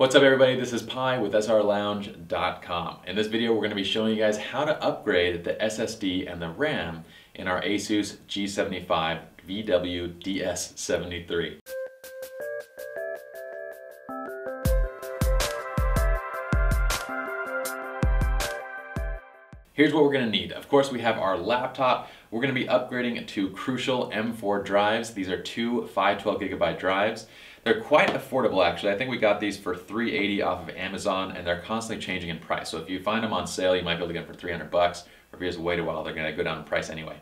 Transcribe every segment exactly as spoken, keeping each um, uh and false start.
What's up everybody, this is Pi with S L R Lounge dot com. In this video, we're going to be showing you guys how to upgrade the S S D and the RAM in our Asus G seventy-five V W D S seventy-three. Here's what we're going to need. Of course, we have our laptop. We're going to be upgrading to Crucial M four drives. These are two five twelve gigabyte drives. They're quite affordable, actually. I think we got these for three eighty off of Amazon, and they're constantly changing in price. So if you find them on sale, you might be able to get them for three hundred bucks. Or if you just wait a while, they're going to go down in price anyway.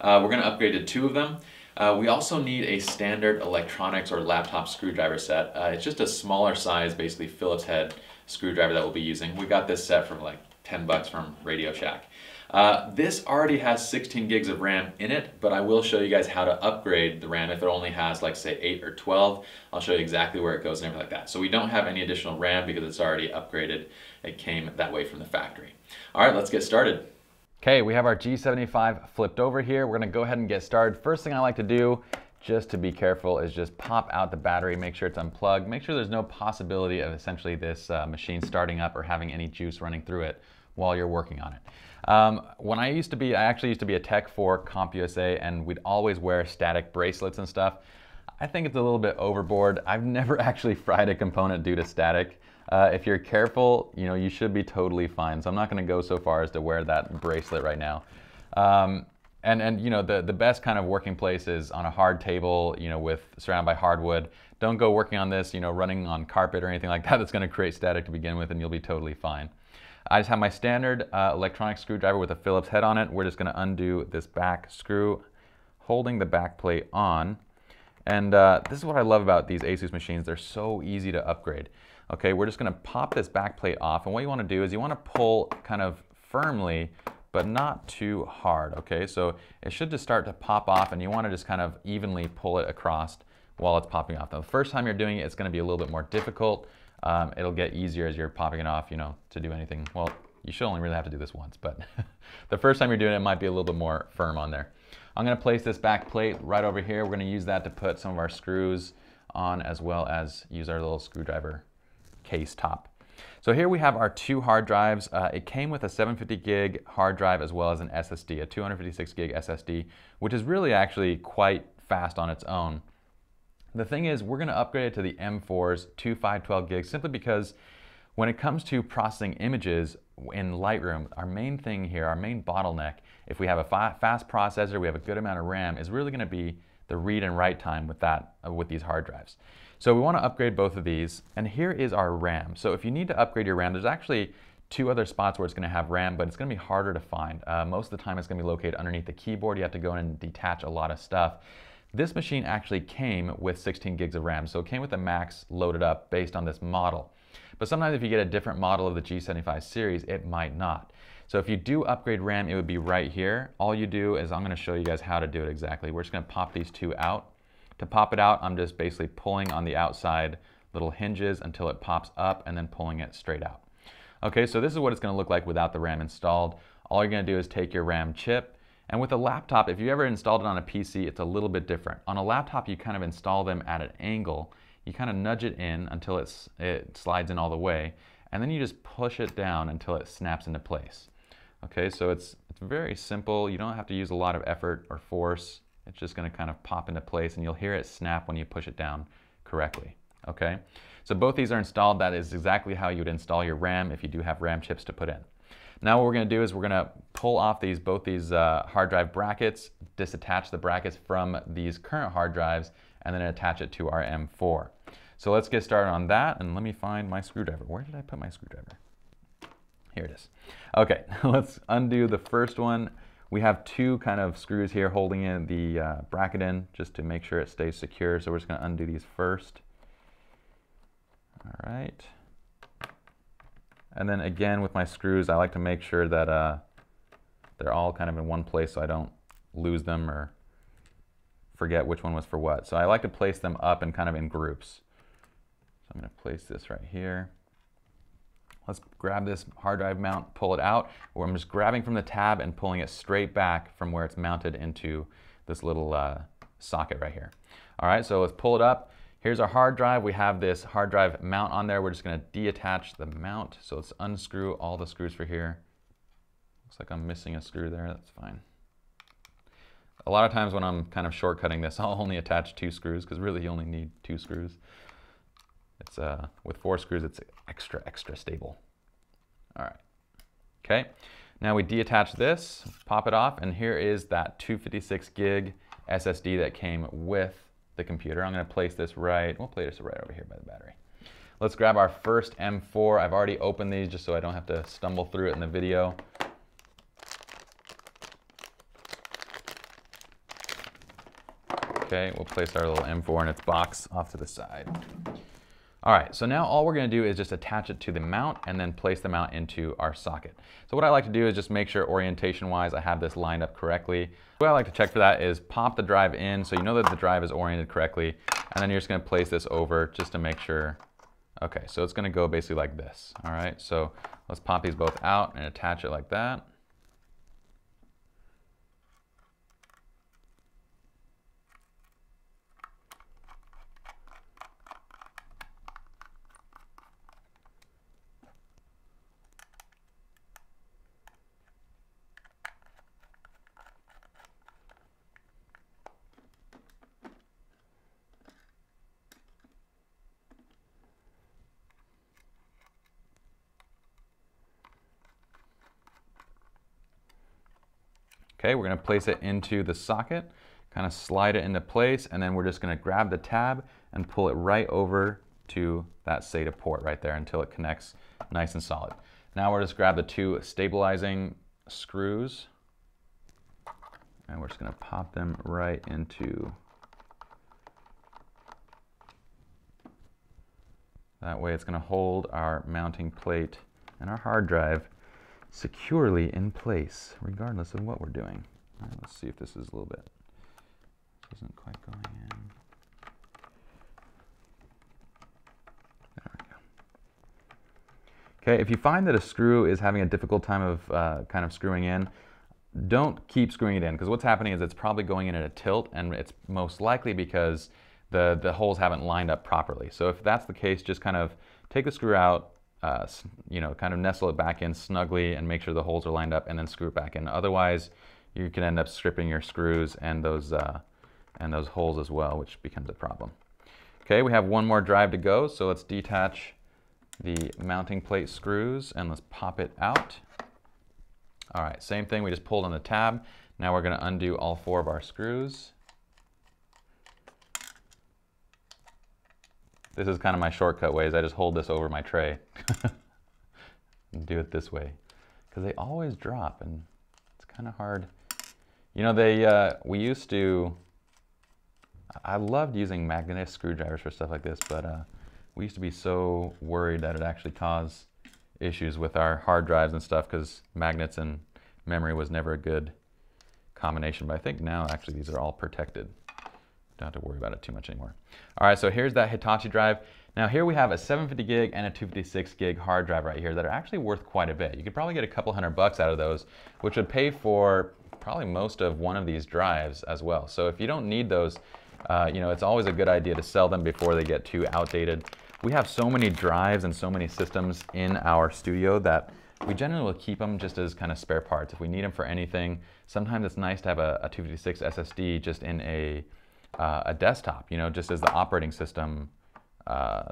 Uh, we're going to upgrade to two of them. Uh, we also need a standard electronics or laptop screwdriver set. Uh, it's just a smaller size, basically Phillips head screwdriver that we'll be using. We got this set from like ten bucks from Radio Shack. Uh, this already has sixteen gigs of RAM in it, but I will show you guys how to upgrade the RAM if it only has, like, say eight or twelve. I'll show you exactly where it goes and everything like that. So we don't have any additional RAM because it's already upgraded. It came that way from the factory. All right, let's get started. Okay, we have our G seventy-five flipped over here. We're gonna go ahead and get started. First thing I like to do, just to be careful, is just pop out the battery, make sure it's unplugged, make sure there's no possibility of essentially this uh, machine starting up or having any juice running through it while you're working on it. Um, when I used to be, I actually used to be a tech for CompUSA, and we'd always wear static bracelets and stuff. I think it's a little bit overboard. I've never actually fried a component due to static. Uh, if you're careful, you know, you should be totally fine. So I'm not gonna go so far as to wear that bracelet right now. Um, And, and you know, the, the best kind of working place is on a hard table, you know, with surrounded by hardwood. Don't go working on this, you know, running on carpet or anything like that. That's going to create static to begin with, and you'll be totally fine. I just have my standard uh, electronic screwdriver with a Phillips head on it. We're just going to undo this back screw, holding the back plate on. And uh, this is what I love about these Asus machines. They're so easy to upgrade. Okay, we're just going to pop this back plate off. And what you want to do is you want to pull kind of firmly, but not too hard, okay? So it should just start to pop off, and you wanna just kind of evenly pull it across while it's popping off. Now, the first time you're doing it, it's gonna be a little bit more difficult. Um, it'll get easier as you're popping it off, you know, to do anything. Well, you should only really have to do this once, but the first time you're doing it, it might be a little bit more firm on there. I'm gonna place this back plate right over here. We're gonna use that to put some of our screws on, as well as use our little screwdriver case top. So here we have our two hard drives. Uh, it came with a seven hundred fifty gig hard drive as well as an S S D, a two hundred fifty-six gig S S D, which is really actually quite fast on its own. The thing is, we're gonna upgrade it to the M fours, two five twelve gigs, simply because when it comes to processing images in Lightroom, our main thing here, our main bottleneck, if we have a fa fast processor, we have a good amount of RAM, is really gonna be the read and write time with that, uh, with these hard drives. So we want to upgrade both of these, and here is our RAM. So if you need to upgrade your RAM, there's actually two other spots where it's going to have RAM, but it's going to be harder to find. Uh, most of the time it's going to be located underneath the keyboard. You have to go in and detach a lot of stuff. This machine actually came with sixteen gigs of RAM, so it came with the max loaded up based on this model. But sometimes if you get a different model of the G seventy-five series, it might not. So if you do upgrade RAM, it would be right here. All you do is, I'm going to show you guys how to do it exactly. We're just going to pop these two out. To pop it out, I'm just basically pulling on the outside little hinges until it pops up, and then pulling it straight out. Okay, so this is what it's gonna look like without the RAM installed. All you're gonna do is take your RAM chip, and with a laptop, if you ever installed it on a P C, it's a little bit different. On a laptop, you kind of install them at an angle. You kind of nudge it in until it's, it slides in all the way, and then you just push it down until it snaps into place. Okay, so it's, it's very simple. You don't have to use a lot of effort or force. It's just going to kind of pop into place, and you'll hear it snap when you push it down correctly. Okay, so both these are installed. That is exactly how you would install your RAM if you do have RAM chips to put in. Now what we're going to do is we're going to pull off these both these uh, hard drive brackets, disattach the brackets from these current hard drives, and then attach it to our M four. So let's get started on that, and let me find my screwdriver. Where did I put my screwdriver? Here it is. Okay, let's undo the first one. We have two kind of screws here holding in the uh, bracket in, just to make sure it stays secure. So we're just gonna undo these first. All right. And then again, with my screws, I like to make sure that uh, they're all kind of in one place so I don't lose them or forget which one was for what. So I like to place them up and kind of in groups. So I'm gonna place this right here. Let's grab this hard drive mount, pull it out, or I'm just grabbing from the tab and pulling it straight back from where it's mounted into this little uh, socket right here. All right, so let's pull it up. Here's our hard drive. We have this hard drive mount on there. We're just gonna deattach the mount. So let's unscrew all the screws for here. Looks like I'm missing a screw there, that's fine. A lot of times when I'm kind of shortcutting this, I'll only attach two screws because really you only need two screws. It's uh, with four screws, it's extra, extra stable. All right, okay. Now we deattach this, pop it off, and here is that two fifty-six gig S S D that came with the computer. I'm gonna place this right, we'll place this right over here by the battery. Let's grab our first M four. I've already opened these just so I don't have to stumble through it in the video. Okay, we'll place our little M four in its box off to the side. All right, so now all we're gonna do is just attach it to the mount and then place the mount into our socket. So what I like to do is just make sure orientation-wise I have this lined up correctly. What I like to check for that is pop the drive in so you know that the drive is oriented correctly, and then you're just gonna place this over just to make sure. Okay, so it's gonna go basically like this. All right, so let's pop these both out and attach it like that. Okay, we're gonna place it into the socket, kind of slide it into place, and then we're just gonna grab the tab and pull it right over to that SATA port right there until it connects nice and solid. Now we're just grab the two stabilizing screws and we're just gonna pop them right into. That way it's gonna hold our mounting plate and our hard drive securely in place, regardless of what we're doing. All right, let's see if this is a little bit, this isn't quite going in. There we go. Okay, if you find that a screw is having a difficult time of uh, kind of screwing in, don't keep screwing it in, because what's happening is it's probably going in at a tilt, and it's most likely because the, the holes haven't lined up properly. So if that's the case, just kind of take the screw out, Uh, you know, kind of nestle it back in snugly and make sure the holes are lined up and then screw it back in. Otherwise, you can end up stripping your screws and those, uh, and those holes as well, which becomes a problem. Okay, we have one more drive to go, so let's detach the mounting plate screws and let's pop it out. All right, same thing, we just pulled on the tab. Now we're gonna undo all four of our screws. This is kind of my shortcut ways. I just hold this over my tray and do it this way, because they always drop and it's kind of hard. You know, they uh, we used to, I loved using magnetic screwdrivers for stuff like this, but uh, we used to be so worried that it actually caused issues with our hard drives and stuff, because magnets and memory was never a good combination. But I think now actually these are all protected. Don't have to worry about it too much anymore. All right, so here's that Hitachi drive. Now here we have a seven fifty gig and a two fifty-six gig hard drive right here that are actually worth quite a bit. You could probably get a couple hundred bucks out of those, which would pay for probably most of one of these drives as well. So if you don't need those, uh, you know, it's always a good idea to sell them before they get too outdated. We have so many drives and so many systems in our studio that we generally will keep them just as kind of spare parts. If we need them for anything, sometimes it's nice to have a, a two fifty-six S S D just in a Uh, a desktop, you know, just as the operating system uh,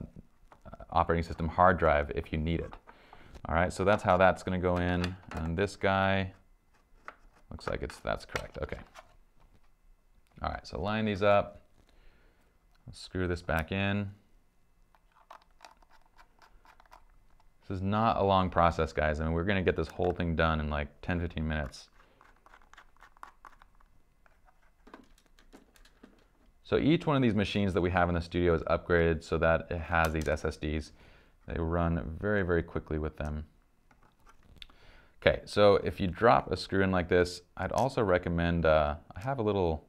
operating system hard drive if you need it. All right, so that's how that's going to go in, and this guy looks like it's that's correct. Okay. All right, so line these up. Let's screw this back in. This is not a long process, guys. I mean, we're going to get this whole thing done in like ten to fifteen minutes. So each one of these machines that we have in the studio is upgraded so that it has these S S Ds. They run very, very quickly with them. Okay, so if you drop a screw in like this, I'd also recommend, uh, I have a little,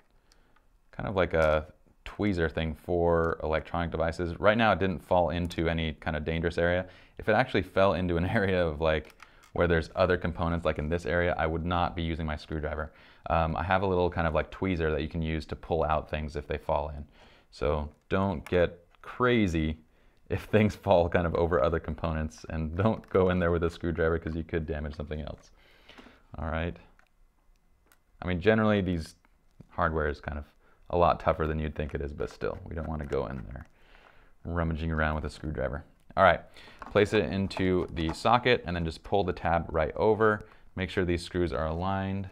kind of like a tweezer thing for electronic devices. Right now it didn't fall into any kind of dangerous area. If it actually fell into an area of like, where there's other components, like in this area, I would not be using my screwdriver. Um, I have a little kind of like tweezer that you can use to pull out things if they fall in. So don't get crazy if things fall kind of over other components, and don't go in there with a screwdriver because you could damage something else. All right. I mean, generally these hardware is kind of a lot tougher than you'd think it is, but still, we don't want to go in there rummaging around with a screwdriver. All right, place it into the socket and then just pull the tab right over. Make sure these screws are aligned,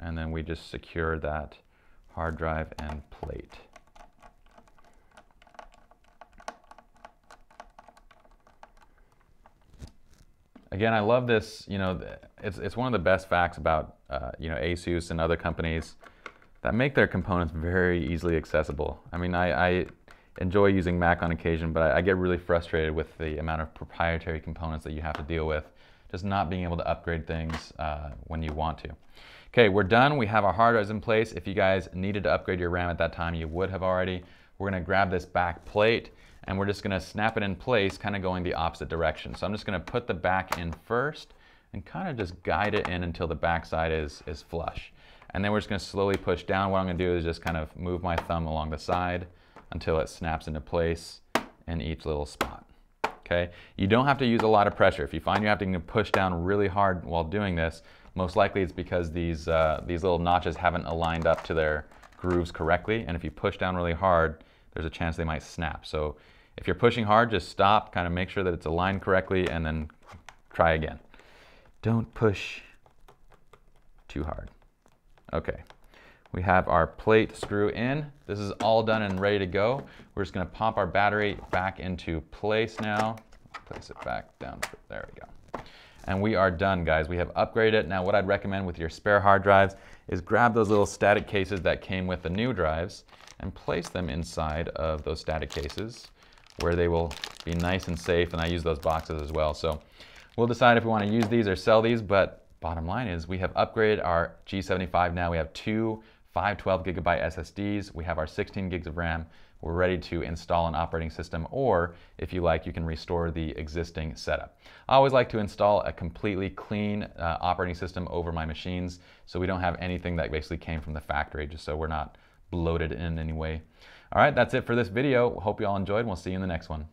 and then we just secure that hard drive and plate. Again, I love this. You know, it's, it's one of the best facts about uh, you know, Asus and other companies that make their components very easily accessible. I mean, I, I enjoy using Mac on occasion, but I, I get really frustrated with the amount of proprietary components that you have to deal with, just not being able to upgrade things uh, when you want to. Okay, we're done. We have our hard drives in place. If you guys needed to upgrade your RAM at that time, you would have already. We're gonna grab this back plate and we're just gonna snap it in place, kind of going the opposite direction. So I'm just gonna put the back in first and kind of just guide it in until the back side is, is flush. And then we're just gonna slowly push down. What I'm gonna do is just kind of move my thumb along the side until it snaps into place in each little spot. Okay, you don't have to use a lot of pressure. If you find you have to push down really hard while doing this, most likely it's because these, uh, these little notches haven't aligned up to their grooves correctly. And if you push down really hard, there's a chance they might snap. So if you're pushing hard, just stop, kind of make sure that it's aligned correctly, and then try again. Don't push too hard. Okay, we have our plate screw in. This is all done and ready to go. We're just gonna pop our battery back into place now. Place it back down, there we go. And we are done, guys. We have upgraded it. Now what I'd recommend with your spare hard drives is grab those little static cases that came with the new drives and place them inside of those static cases where they will be nice and safe. And I use those boxes as well. So we'll decide if we wanna use these or sell these, but bottom line is we have upgraded our G seventy-five now. We have two five twelve gigabyte S S Ds. We have our sixteen gigs of RAM. We're ready to install an operating system, or if you like, you can restore the existing setup. I always like to install a completely clean uh, operating system over my machines, so we don't have anything that basically came from the factory, just so we're not bloated in any way. All right, that's it for this video. Hope you all enjoyed, and we'll see you in the next one.